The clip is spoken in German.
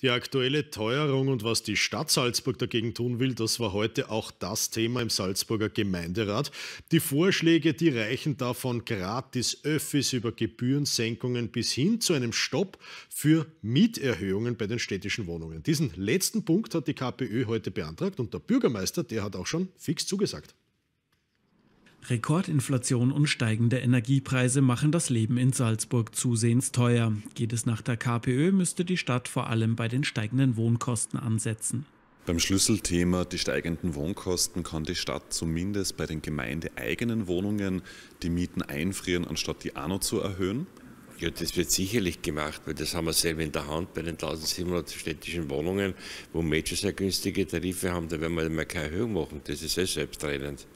Die aktuelle Teuerung und was die Stadt Salzburg dagegen tun will, das war heute auch das Thema im Salzburger Gemeinderat. Die Vorschläge, die reichen davon gratis Öffis über Gebührensenkungen bis hin zu einem Stopp für Mieterhöhungen bei den städtischen Wohnungen. Diesen letzten Punkt hat die KPÖ heute beantragt und der Bürgermeister, der hat auch schon fix zugesagt. Rekordinflation und steigende Energiepreise machen das Leben in Salzburg zusehends teuer. Geht es nach der KPÖ, müsste die Stadt vor allem bei den steigenden Wohnkosten ansetzen. Beim Schlüsselthema, die steigenden Wohnkosten, kann die Stadt zumindest bei den gemeindeeigenen Wohnungen die Mieten einfrieren, anstatt die auch noch zu erhöhen. Ja, das wird sicherlich gemacht, weil das haben wir selber in der Hand bei den 1700 städtischen Wohnungen, wo Menschen sehr günstige Tarife haben, da werden wir keine Erhöhung machen. Das ist selbstredend.